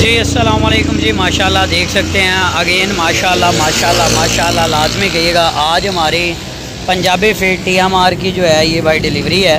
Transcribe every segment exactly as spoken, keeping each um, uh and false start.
जी अस्सलाम वालेकुम जी। माशाल्लाह देख सकते हैं अगेन माशाल्लाह माशाल्लाह माशाल्लाह लाजमी कहिएगा। आज हमारी Punjabi feed T M R की जो है ये भाई डिलीवरी है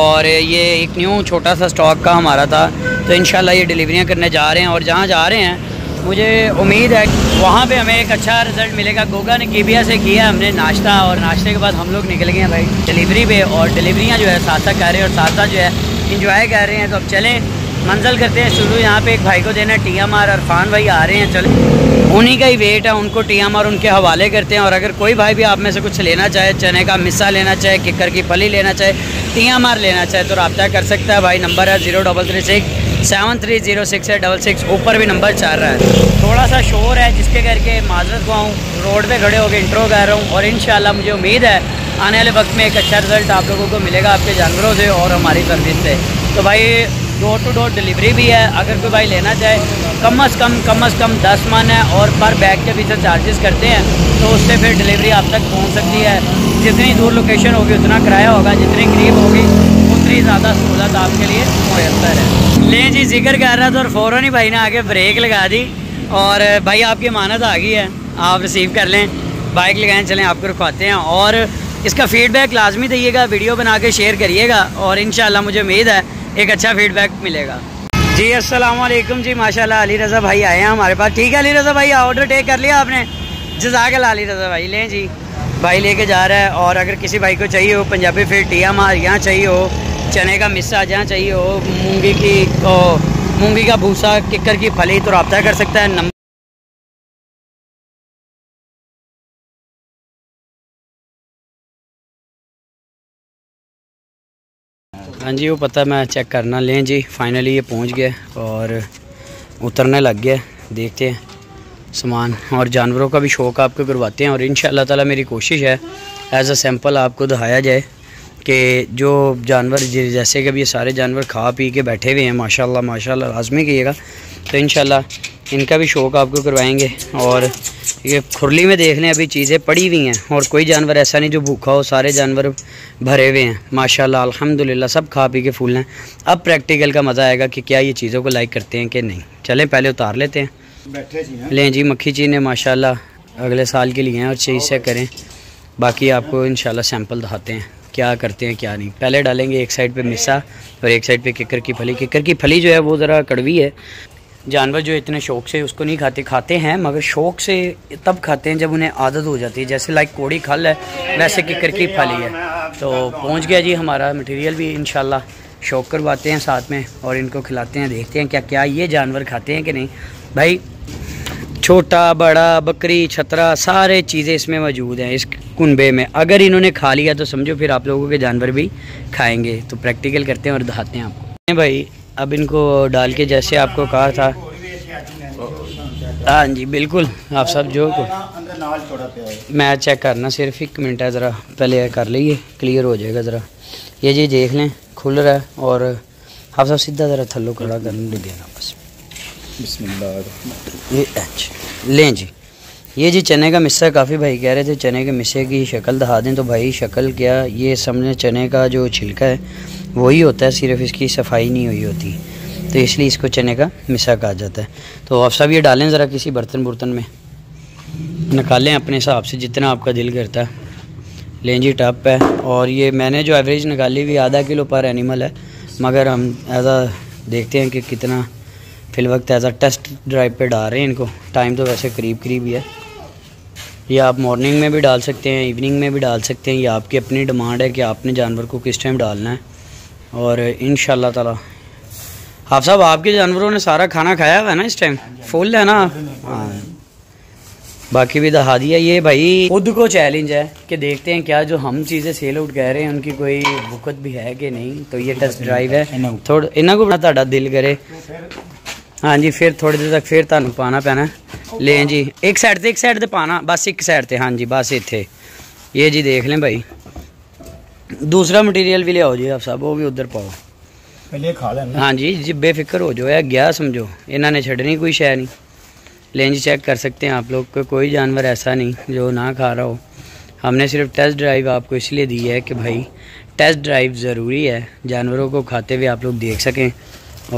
और ये एक न्यू छोटा सा स्टॉक का हमारा था, तो इंशाल्लाह ये डिलीवरियाँ करने जा रहे हैं और जहाँ जा रहे हैं मुझे उम्मीद है वहाँ पे हमें एक अच्छा रिज़ल्ट मिलेगा। गोगा ने कीबिया से किया हमने नाश्ता और नाश्ते के बाद हम लोग निकल गए हैं भाई डिलीवरी पे, और डिलीवरियाँ जो है साथ साथ कर रहे हैं और साथ साथ जो है इंजॉय कर रहे हैं। तो अब चलें मंजिल करते हैं शुरू। यहाँ पे एक भाई को देना टी एम आर, अरफान भाई आ रहे हैं, चले उन्हीं का ही वेट है, उनको टी एम आर उनके हवाले करते हैं। और अगर कोई भाई भी आप में से कुछ लेना चाहे, चने का मिस्सा लेना चाहे, किकर की फली लेना चाहे, टी एम आर लेना चाहे तो रब्ता कर सकता है। भाई नंबर है zero double three six seven three zero six है डबल सिक्स, ऊपर भी नंबर चार रहा है। थोड़ा सा शोर है जिसके करके माजरत को आऊँ, रोड पर खड़े होकर इंट्रो कर रहा हूँ और इंशाल्लाह मुझे उम्मीद है आने वाले वक्त में एक अच्छा रिज़ल्ट आप लोगों को मिलेगा आपके जानवरों से और हमारी सर्विस से। तो भाई डोर टू डोर डिलीवरी भी है, अगर कोई भाई लेना चाहे कम अज़ कम कम अज़ कम दस मन है और पर बैग के पीछे चार्जेस करते हैं, तो उससे फिर डिलीवरी आप तक पहुंच सकती है। जितनी दूर लोकेशन होगी उतना किराया होगा, जितनी करीब होगी उतनी ज़्यादा सहूलत आपके लिए मुयसर है। लें जी, जिक्र कर रहा था और फ़ौरन ही भाई ने आगे ब्रेक लगा दी और भाई आपकी अमानत आ गई है, आप रिसीव कर लें, बाइक लगाएँ, चलें आपको रुकवाते हैं। और इसका फ़ीडबैक लाजमी दीजिएगा, वीडियो बना के शेयर करिएगा और इंशाल्लाह मुझे उम्मीद है एक अच्छा फीडबैक मिलेगा जी। अस्सलाम वालेकुम जी। माशाल्लाह अली रज़ा भाई आए हैं हमारे पास। ठीक है अली रज़ा भाई, ऑर्डर टेक कर लिया आपने? जज़ाकल्लाह अली रज़ा भाई। लें जी, भाई लेके जा रहा है। और अगर किसी भाई को चाहिए हो Punjabi feed T M R, यहाँ चाहिए हो चने का मिस्सा, जहाँ चाहिए हो मूँगी की ओ, मूँगी का भूसा, किकर की फली, तो रब्ता कर सकता है। नंबर हाँ जी वो पता मैं चेक करना। लें जी, फाइनली ये पहुंच गया और उतरने लग गया। देखते हैं सामान और जानवरों का भी शौक़ आपको करवाते हैं और इंशाल्लाह ताला मेरी कोशिश है एज अ सैम्पल आपको दिखाया जाए कि जो जानवर जैसे कि अब ये सारे जानवर खा पी के बैठे हुए हैं माशाल्लाह माशाल्लाह, लाजमी कीजिएगा। तो इंशाल्लाह इनका भी शौक़ आपको करवाएँगे। और ये खुरली में देख लें, अभी चीज़ें पड़ी हुई हैं और कोई जानवर ऐसा नहीं जो भूखा हो, सारे जानवर भरे हुए हैं माशाल्लाह अल्हम्दुलिल्लाह, सब खा पी के फूल हैं। अब प्रैक्टिकल का मज़ा आएगा कि क्या ये चीज़ों को लाइक करते हैं कि नहीं। चलें पहले उतार लेते हैं बैठे जी है। लें जी, मक्खी चीज़ ने माशाल्लाह अगले साल के लिए हैं और चीज़ से करें, बाकी आपको इंशाल्लाह सैंपल दिखाते हैं क्या करते हैं क्या नहीं। पहले डालेंगे एक साइड पर मिस्सा और एक साइड पर किकर की फली। किकर की फली जो है वो ज़रा कड़वी है, जानवर जो इतने शौक़ से उसको नहीं खाते, खाते हैं मगर शौक़ से तब खाते हैं जब उन्हें आदत हो जाती है, जैसे लाइक कोड़ी खल है वैसे किकर की फली है। तो पहुंच गया जी हमारा मटेरियल भी, इंशाल्लाह शौक़ करवाते हैं साथ में और इनको खिलाते हैं, देखते हैं क्या क्या ये जानवर खाते हैं कि नहीं। भाई छोटा बड़ा बकरी छतरा सारे चीज़ें इसमें मौजूद हैं इस कुनबे में, अगर इन्होंने खा लिया तो समझो फिर आप लोगों के जानवर भी खाएँगे। तो प्रैक्टिकल करते हैं और दिखाते हैं आपको। भाई अब इनको डाल के जैसे आपको कहा था, हाँ जी बिल्कुल आप सब जो को मैं चेक करना, सिर्फ एक मिनट है ज़रा पहले कर लीजिए क्लियर हो जाएगा। ज़रा ये जी देख लें खुल रहा है और आप सब सीधा ज़रा थल्लो खड़ा कर देना बस। ये अच्छा लें जी, ये जी चने का मिस्सा, काफ़ी भाई कह रहे थे चने के मिस्से की शक्ल दिखा दें, तो भाई शक्ल क्या ये समझे चने का जो छिलका है वही होता है, सिर्फ इसकी सफाई नहीं हुई होती, तो इसलिए इसको चने का मिसा कहा जाता है। तो आप सब ये डालें ज़रा किसी बर्तन बुर्तन में, निकालें अपने हिसाब से जितना आपका दिल करता है। लें जी टप है और ये मैंने जो एवरेज निकाली हुई आधा किलो पर एनिमल है, मगर हम ऐसा देखते हैं कि कितना फिल वक्त ऐसा टेस्ट ड्राइव पे डाल रहे हैं इनको। टाइम तो वैसे करीब करीब ही है, या आप मॉर्निंग में भी डाल सकते हैं, इवनिंग में भी डाल सकते हैं, या आपकी अपनी डिमांड है कि आपने जानवर को किस टाइम डालना है। और इंशाल्लाह ताला आप सब आपके जानवरों ने सारा खाना खाया हुआ है ना, इस टाइम फुल है ना। हाँ बाकी भी दहा दिया। ये भाई खुद को चैलेंज है कि देखते हैं क्या जो हम चीज़ें सेल आउट कह रहे हैं उनकी कोई बुकत भी है कि नहीं। तो ये टेस्ट ड्राइव है, थोड़ा इन्हों को बड़ा दिल करे। हाँ जी फिर थोड़ी देर तक फिर तुम पाना पैना। लें जी एक साइड से एक साइड से पाना बस, एक साइड से हाँ जी बस इतने। ये जी देख लें भाई, दूसरा मटेरियल भी ले आओ जी आप साहब, वो भी उधर पाओ पहले खा लेना। हाँ जी जी बेफिक्र हो जाओ, या गया समझो इन्होंने छड़नी कोई शय नहीं। लें जी चेक कर सकते हैं आप लोग को, कोई जानवर ऐसा नहीं जो ना खा रहा हो। हमने सिर्फ टेस्ट ड्राइव आपको इसलिए दी है कि भाई टेस्ट ड्राइव ज़रूरी है, जानवरों को खाते हुए आप लोग देख सकें।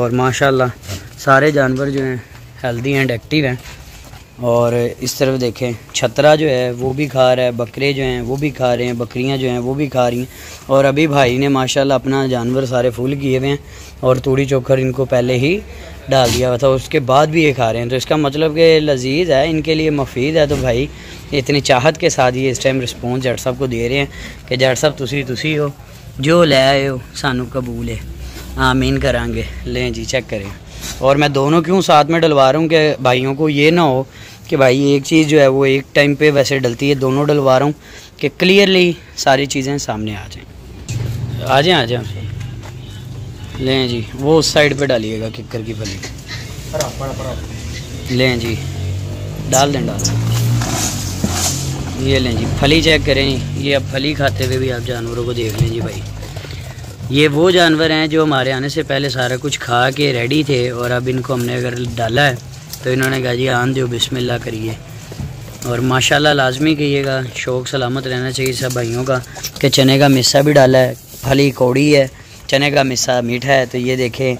और माशाल्लाह सारे जानवर जो हैं हेल्दी एंड एक्टिव हैं। और इस तरफ देखें छतरा जो है वो भी खा रहा है, बकरे जो हैं वो भी खा रहे हैं, बकरियां जो हैं वो भी खा रही हैं। और अभी भाई ने माशाल्लाह अपना जानवर सारे फूल किए हुए हैं और तूड़ी चोकर इनको पहले ही डाल दिया हुआ था, उसके बाद भी ये खा रहे हैं। तो इसका मतलब कि लजीज़ है, इनके लिए मफीद है। तो भाई इतनी चाहत के साथ ये इस टाइम रिस्पॉन्स जट साहब को दे रहे हैं कि जट साहब तुसी तुसी हो, जो लै आए हो सानू कबूल है, आमीन करांगे। लें जी चेक करें। और मैं दोनों क्यों साथ में डलवा रहा हूँ कि भाइयों को ये ना हो कि भाई एक चीज़ जो है वो एक टाइम पे वैसे डलती है, दोनों डलवा रहा हूँ कि क्लियरली सारी चीज़ें सामने आ जाएं आ जाएं आ जाएं लें जी वो उस साइड पे डालिएगा किकर की फली। लें जी डाल दें डाल ये लें जी फली चेक करें। ये अब फली खाते हुए भी आप जानवरों को देख लें जी। भाई ये वो जानवर हैं जो हमारे आने से पहले सारा कुछ खा के रेडी थे और अब इनको हमने अगर डाला है तो इन्होंने कहा जी आन दो बिस्मिल्लाह करिए। और माशाल्लाह लाजमी कहिएगा, शौक़ सलामत रहना चाहिए सब भाइयों का कि चने का मिस्सा भी डाला है, फली कौड़ी है, चने का मिस्सा मीठा है। तो ये देखें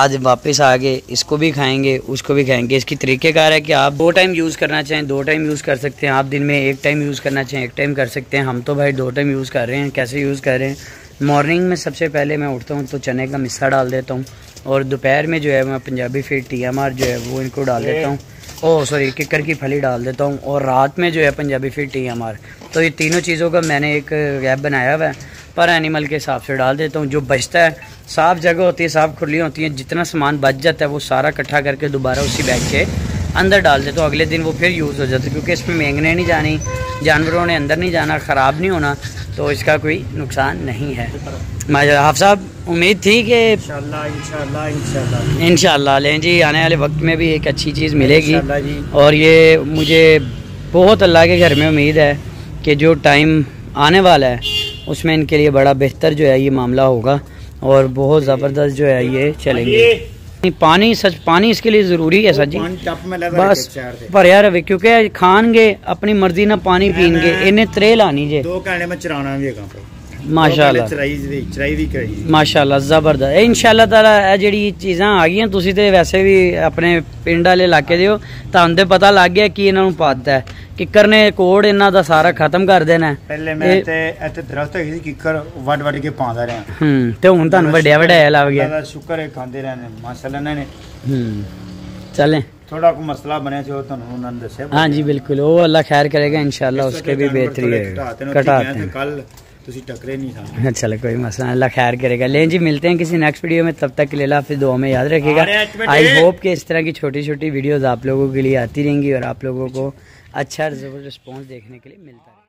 आज वापस आ गए, इसको भी खाएंगे उसको भी खाएंगे। इसकी तरीक़ेकार है कि आप दो टाइम यूज़ करना चाहें दो टाइम यूज़ कर सकते हैं, आप दिन में एक टाइम यूज़ करना चाहें एक टाइम कर सकते हैं। हम तो भाई दो टाइम यूज़ कर रहे हैं। कैसे यूज़ कर रहे हैं? मॉर्निंग में सबसे पहले मैं उठता हूँ तो चने का मिस्सा डाल देता हूँ और दोपहर में जो है मैं पंजाबी फिर टी एम आर जो है वो इनको डाल देता हूँ, ओह सॉरी किकर की फली डाल देता हूँ, और रात में जो है पंजाबी फिर टी एम आर। तो ये तीनों चीज़ों का मैंने एक गैप बनाया हुआ है पर एनिमल के हिसाब से डाल देता हूँ। जो बचता है, साफ़ जगह होती है, साफ खुली होती है, जितना सामान बच जाता है वो सारा इकट्ठा करके दोबारा उसी बैग के अंदर डाल देता हूँ। अगले दिन वो फिर यूज़ हो जाता है क्योंकि इसमें मेंगने नहीं जानी, जानवरों ने अंदर नहीं जाना, ख़राब नहीं होना, तो इसका कोई नुकसान नहीं है। माशाल्लाह हाफ़िज़ साहब उम्मीद थी कि इंशाल्लाह इंशाल्लाह इंशाल्लाह इंशाल्लाह लें जी आने वाले वक्त में भी एक अच्छी चीज़ मिलेगी। और ये मुझे बहुत अल्लाह के घर में उम्मीद है कि जो टाइम आने वाला है उसमें इनके लिए बड़ा बेहतर जो है ये मामला होगा और बहुत ज़बरदस्त जो है ये चलेंगे। पानी सच पानी इसके लिए ज़रूरी है सर जी, बस पर यार क्योंकि खानगे अपनी मर्जी ना पानी पीनगे, इन्हें त्रेल आनी जे माशाल्लाह माशाल्लाह जबरदस्त इंशाल्लाह ताला। जिहड़ी चीज़ां आ गई तुसीं ते वैसे भी अपने पिंड वाले इलाके दे हो तां उंदे पता लग गया कि इन्हां नूं पता है किकर ने कोड़ इन्हां दा सारा खत्म कर देना है। पहले मैं ते इत्थे दरख्त ही किकर वड वड के पांदा रहा हूं ते हुण तां वड्या वड्या लग गया, शुक्र है खांदे रहने माशाल्लाह इन्हां ने। हम्म चलें थोड़ा को मसला बने जो उन्होंने दस्या। हां जी बिल्कुल वो अल्लाह खैर करेगा इंशाल्लाह उसके भी बेहतरी है। कल तुसी टकरे नहीं था। चलो कोई मसला, अल्लाह खैर करेगा। लें जी मिलते हैं किसी नेक्स्ट वीडियो में, तब तक के लिए फिर दुआ में याद रखिएगा। आई होप कि इस तरह की छोटी छोटी वीडियोस आप लोगों के लिए आती रहेंगी और आप लोगों को अच्छा रिस्पॉन्स देखने के लिए मिलता है।